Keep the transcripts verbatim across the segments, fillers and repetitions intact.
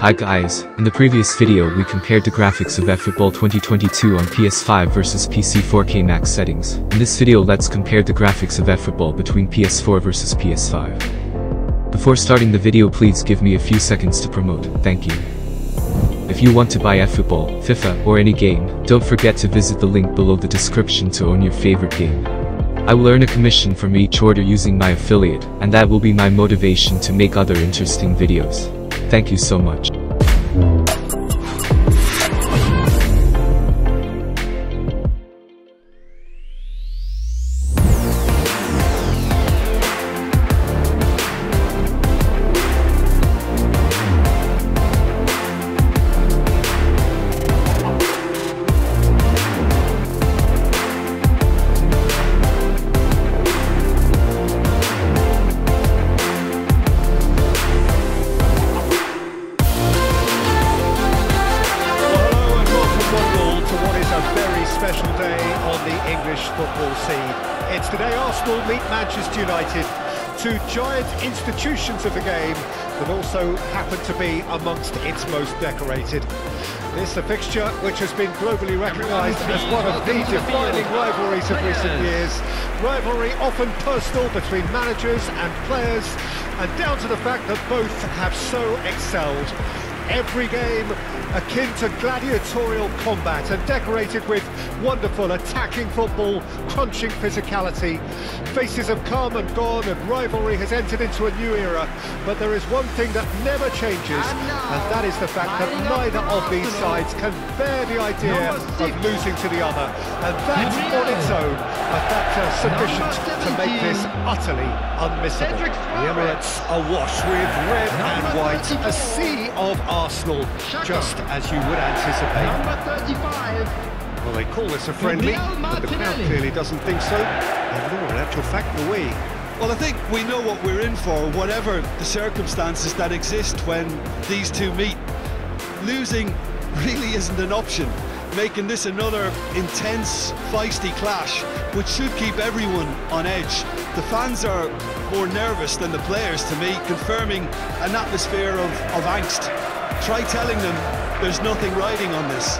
Hi guys, in the previous video we compared the graphics of eFootball twenty twenty-two on P S five versus P C four K max settings. In this video let's compare the graphics of eFootball between P S four versus P S five. Before starting the video please give me a few seconds to promote, thank you. If you want to buy eFootball, FIFA, or any game, don't forget to visit the link below the description to own your favorite game. I will earn a commission from each order using my affiliate, and that will be my motivation to make other interesting videos. Thank you so much. Special day on the English football scene. It's today Arsenal meet Manchester United, two giant institutions of the game that also happen to be amongst its most decorated. This is a fixture which has been globally recognised as one of the defining rivalries of recent years. Rivalry often personal between managers and players, and down to the fact that both have so excelled. Every game akin to gladiatorial combat and decorated with wonderful attacking football, crunching physicality. Faces have come and gone and rivalry has entered into a new era, but there is one thing that never changes, and that is the fact that neither of these sides can bear the idea of losing to the other, and that on its own, a factor sufficient to make this utterly unmissable. The Emirates awash with red and white, a sea of Arsenal, just as you would anticipate. Well, they call this a friendly, but the crowd clearly doesn't think so. They're more in actual fact the way. Well, I think we know what we're in for, whatever the circumstances that exist when these two meet. Losing really isn't an option, making this another intense, feisty clash, which should keep everyone on edge. The fans are more nervous than the players, to me, confirming an atmosphere of, of angst. Try telling them there's nothing riding on this.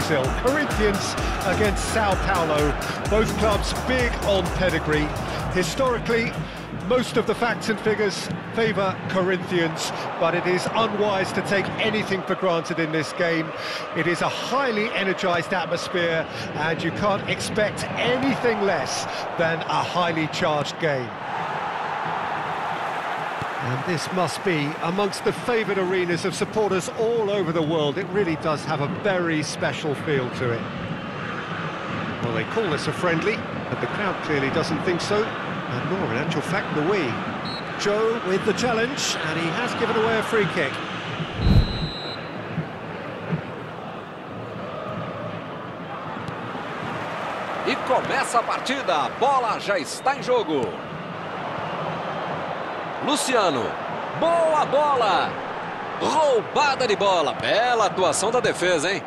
Brazil, Corinthians against Sao Paulo. Both clubs big on pedigree. Historically, most of the facts and figures favour Corinthians, but it is unwise to take anything for granted in this game. It is a highly energised atmosphere, and you can't expect anything less than a highly charged game. And this must be amongst the favoured arenas of supporters all over the world. It really does have a very special feel to it. Well, they call this a friendly, but the crowd clearly doesn't think so. And more, in actual fact, the way. Joe with the challenge, and he has given away a free kick. E começa a partida, a bola já está em jogo. Luciano, boa bola! Roubada de bola, bela atuação da defesa, hein?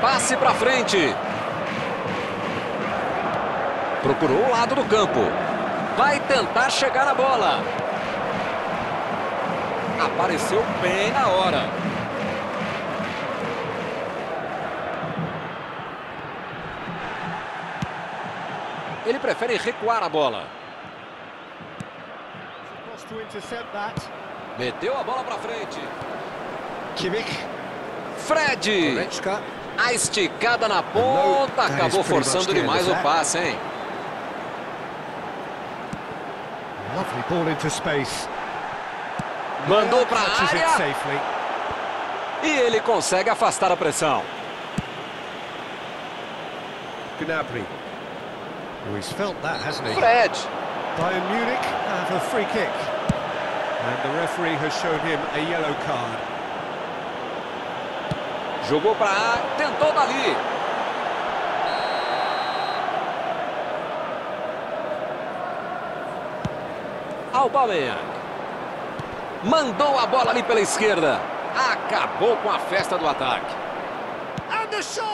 Passe para frente. Procurou o lado do campo. Vai tentar chegar na bola. Apareceu bem na hora. Ele prefere recuar a bola. Meteu a bola para frente. Kimmich. Fred. A esticada na ponta, acabou forçando demais o passe, hein? Lovely ball into space. Mandou para a área. E ele consegue afastar a pressão. Gnabry. He's felt that, hasn't he? Fred. Bayern Munich have a free kick. And the referee has shown him a yellow card. Jogou para A, tentou dali. Aubameyang. Mandou a bola ali pela esquerda. Acabou com a festa do ataque. And the shot!